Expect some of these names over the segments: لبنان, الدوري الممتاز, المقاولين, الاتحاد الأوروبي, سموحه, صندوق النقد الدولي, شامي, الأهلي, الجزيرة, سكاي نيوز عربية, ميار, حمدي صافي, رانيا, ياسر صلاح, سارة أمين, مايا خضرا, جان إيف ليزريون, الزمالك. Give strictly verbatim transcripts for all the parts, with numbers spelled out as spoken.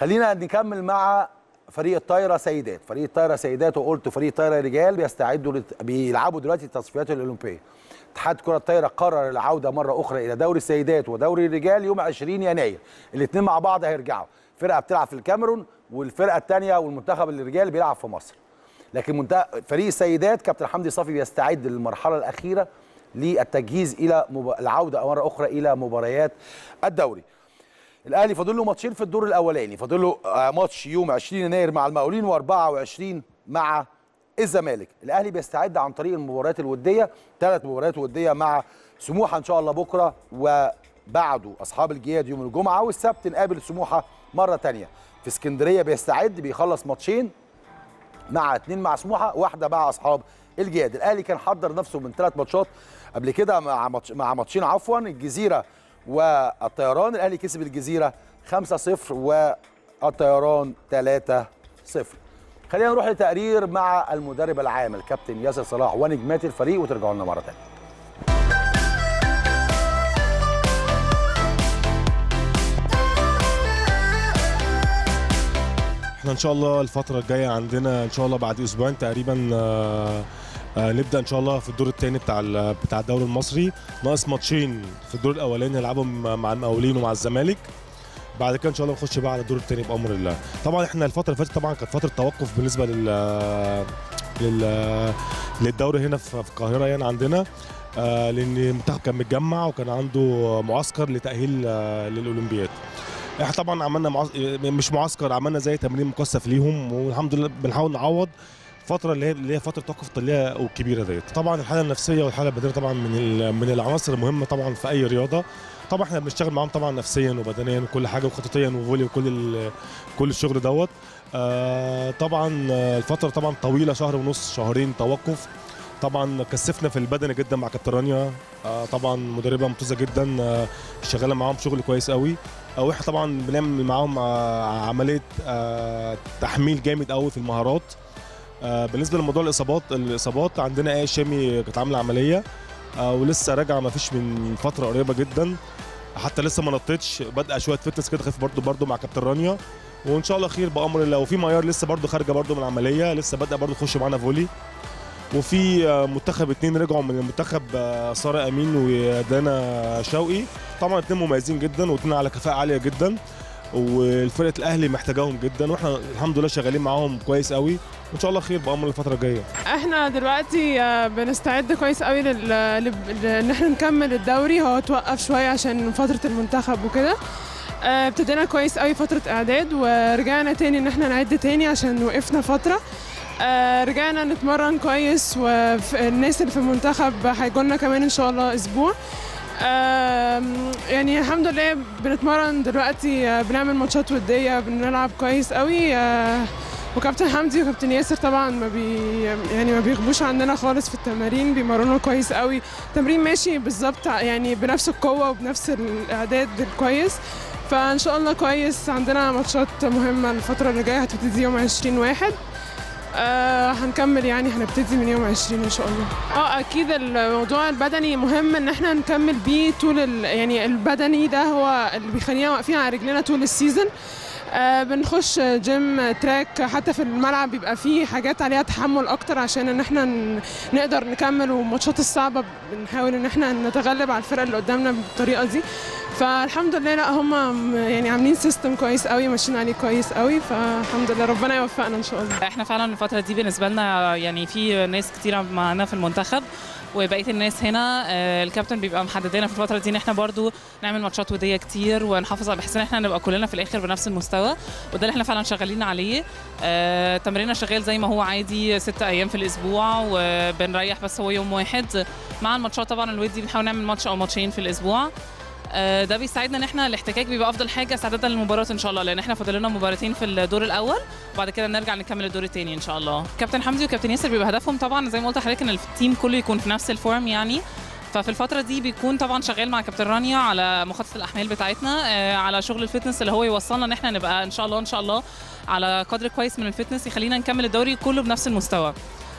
خلينا نكمل مع فريق الطايره سيدات. فريق الطايره سيدات وقلت فريق الطايره رجال بيستعدوا لت... بيلعبوا دلوقتي التصفيات الاولمبيه. اتحاد كره الطايره قرر العوده مره اخرى الى دوري السيدات ودوري الرجال يوم عشرين يناير، الاثنين مع بعض هيرجعوا، فرقه بتلعب في الكاميرون والفرقه الثانيه والمنتخب الرجال بيلعب في مصر. لكن منتخب فريق السيدات كابتن حمدي صافي بيستعد للمرحله الاخيره للتجهيز الى مب... العوده مره اخرى الى مباريات الدوري. الاهلي فاضل له ماتشين في الدور الاولاني، فاضل له ماتش يوم عشرين يناير مع المقاولين واربعة وعشرين مع الزمالك. الاهلي بيستعد عن طريق المباريات الوديه، ثلاث مباريات وديه مع سموحه ان شاء الله بكره، وبعده اصحاب الجياد يوم الجمعه، والسبت نقابل سموحه مره ثانيه. في اسكندريه بيستعد، بيخلص ماتشين مع اثنين مع سموحه، واحده مع اصحاب الجياد. الاهلي كان حضر نفسه من ثلاث ماتشات قبل كده مع ماتش مع ماتشين عفوا الجزيره والطيران. الاهلي كسب الجزيره خمسة صفر والطيران ثلاثة صفر. خلينا نروح لتقرير مع المدرب العام الكابتن ياسر صلاح ونجمات الفريق وترجعوا لنا مره ثانيه. احنا ان شاء الله الفتره الجايه عندنا ان شاء الله بعد اسبوعين تقريبا آه آه نبدا ان شاء الله في الدور الثاني بتاع بتاع الدوري المصري، ناقص ماتشين في الدور الاولاني نلعبهم مع المقاولين ومع الزمالك. بعد كده ان شاء الله نخش بقى على الدور الثاني بامر الله. طبعا احنا الفتره اللي فاتت طبعا كانت فتره توقف بالنسبه لل لل للدوري هنا في القاهره، يعني عندنا آه لان المنتخب كان متجمع وكان عنده معسكر لتاهيل آه للاولمبياد. احنا طبعا عملنا معس... مش معسكر، عملنا زي تمرين مكثف ليهم، والحمد لله بنحاول نعوض الفتره اللي هي اللي هي فتره توقف اللي هي الكبيره ديت. طبعا الحاله النفسيه والحاله البدنيه طبعا من ال... من العناصر المهمه طبعا في اي رياضه. طبعا احنا بنشتغل معاهم طبعا نفسيا وبدنيا وكل حاجه وخططيا وفولي وكل ال... كل الشغل دوت. آه طبعا الفتره طبعا طويله، شهر ونص شهرين توقف، طبعا كثفنا في البدني جدا مع كابتن رانيا. آه طبعا مدربه ممتازه جدا، آه شغاله معاهم شغل كويس قوي. او احنا طبعا بنعمل معاهم عمليه تحميل جامد قوي في المهارات. بالنسبه لموضوع الاصابات الاصابات عندنا ايه شامي كانت عامله عمليه ولسه راجعه ما فيش من فتره قريبه جدا، حتى لسه ما نطتش، بادئه شويه فتنس كده خفيف برده برده مع كابتن رانيا، وان شاء الله خير بامر الله. وفي ميار لسه برده خارجه برده من العمليه، لسه بادئه برده تخش معانا فولي. وفي منتخب اتنين رجعوا من المنتخب، سارة أمين ودانا شوقي، طبعا اتنين مميزين جدا واتنين على كفاءة عالية جدا، والفرقة الأهلي محتاجاهم جدا، واحنا الحمد لله شغالين معاهم كويس قوي، وان شاء الله خير بأمر الفترة الجاية. احنا دلوقتي بنستعد كويس قوي لل... ان احنا نكمل الدوري، هو توقف شوية عشان فترة المنتخب وكده. ابتدينا كويس قوي فترة إعداد ورجعنا تاني ان احنا نعد تاني عشان وقفنا فترة. آه رجعنا نتمرن كويس، والناس اللي في المنتخب هيجوا لنا كمان ان شاء الله اسبوع. آه يعني الحمد لله بنتمرن دلوقتي، آه بنعمل ماتشات وديه، بنلعب كويس قوي. آه وكابتن حمدي وكابتن ياسر طبعا ما بي يعني ما بيغبوش عندنا خالص في التمارين، بيمرنوا كويس قوي، تمرين ماشي بالظبط يعني بنفس القوه وبنفس الاعداد الكويس. فان شاء الله كويس، عندنا ماتشات مهمه الفتره اللي جايه هتبتدي يوم عشرين واحد. آه هنكمل يعني هنبتدي من يوم عشرين ان شاء الله. اه اكيد الموضوع البدني مهم ان احنا نكمل بيه طول ال... يعني البدني ده هو اللي بيخلينا واقفين على رجلنا طول السيزون. آه بنخش جيم تراك، حتى في الملعب بيبقى فيه حاجات عليها تحمل اكتر عشان ان احنا ن... نقدر نكمل، والماتشات الصعبه بنحاول ان احنا نتغلب على الفرق اللي قدامنا بالطريقه دي. فالحمد لله لا هم يعني عاملين سيستم كويس قوي ماشيين عليه كويس قوي، فالحمد لله ربنا يوفقنا ان شاء الله. احنا فعلا الفتره دي بالنسبه لنا يعني في ناس كتيره معانا في المنتخب وبقيه الناس هنا، الكابتن بيبقى محدد لنا في الفتره دي ان احنا برضو نعمل ماتشات وديه كتير ونحافظ على، بحيث ان احنا نبقى كلنا في الاخر بنفس المستوى، وده اللي احنا فعلا شغالين عليه. تمريننا شغال زي ما هو عادي ست ايام في الاسبوع، وبنريح بس هو يوم واحد مع الماتشات طبعا الودي، بنحاول نعمل ماتش او ماتشين في الاسبوع. ده بيساعدنا ان احنا الاحتكاك بيبقى افضل حاجه استعدادا للمباريات ان شاء الله، لان احنا فاضل لنا مباراتين في الدور الاول وبعد كده نرجع نكمل الدور الثاني ان شاء الله. كابتن حمدي وكابتن ياسر بيبقى هدفهم طبعا زي ما قلت لحضرتك ان التيم كله يكون في نفس الفورم يعني، ففي الفتره دي بيكون طبعا شغال مع كابتن رانيا على مخطط الاحمال بتاعتنا، على شغل الفتنس اللي هو يوصلنا ان احنا نبقى ان شاء الله ان شاء الله على قدر كويس من الفتنس يخلينا نكمل الدوري كله بنفس المستوى،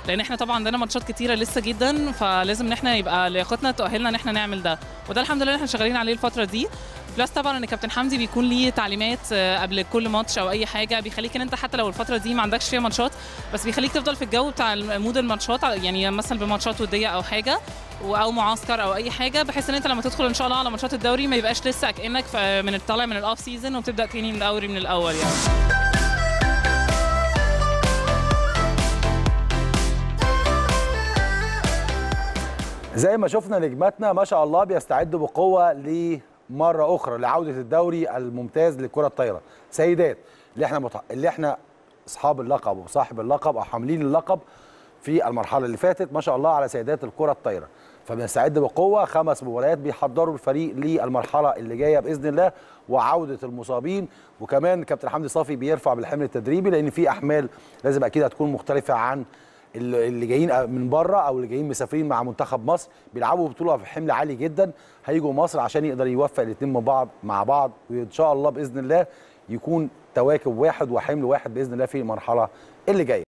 لان احنا طبعا عندنا ماتشات كتيره لسه جدا، فلازم ان احنا يبقى لياقتنا تؤهلنا ان احنا نعمل ده، وده الحمد لله احنا شغالين عليه الفتره دي. في بلس طبعا ان كابتن حمدي بيكون ليه تعليمات قبل كل ماتش او اي حاجه، بيخليك ان انت حتى لو الفتره دي ما عندكش فيها ماتشات بس بيخليك تفضل في الجو بتاع مود الماتشات، يعني مثلا بماتشات وديه او حاجه او معسكر او اي حاجه، بحيث ان انت لما تدخل ان شاء الله على ماتشات الدوري ما يبقاش لسه كانك من الطالع من الاوف سيزون وبتبدا تاني الدوري من الاول يعني. زي ما شفنا نجماتنا ما شاء الله بيستعدوا بقوه لمره اخرى لعوده الدوري الممتاز للكره الطايره. سيدات اللي احنا متح... اللي احنا اصحاب اللقب وصاحب اللقب او حاملين اللقب في المرحله اللي فاتت ما شاء الله على سيدات الكره الطايره، فبنستعد بقوه. خمس مباريات بيحضروا الفريق للمرحله اللي جايه باذن الله وعوده المصابين، وكمان كابتن حمدي صافي بيرفع بالحمل التدريبي لان في احمال لازم اكيد هتكون مختلفه عن اللي جايين من بره او اللي جايين مسافرين مع منتخب مصر، بيلعبوا بطوله في حمل عالي جدا، هيجوا مصر عشان يقدر يوفق الاثنين مع بعض مع بعض وان شاء الله باذن الله يكون تواكب واحد وحمل واحد باذن الله في المرحله اللي جايه.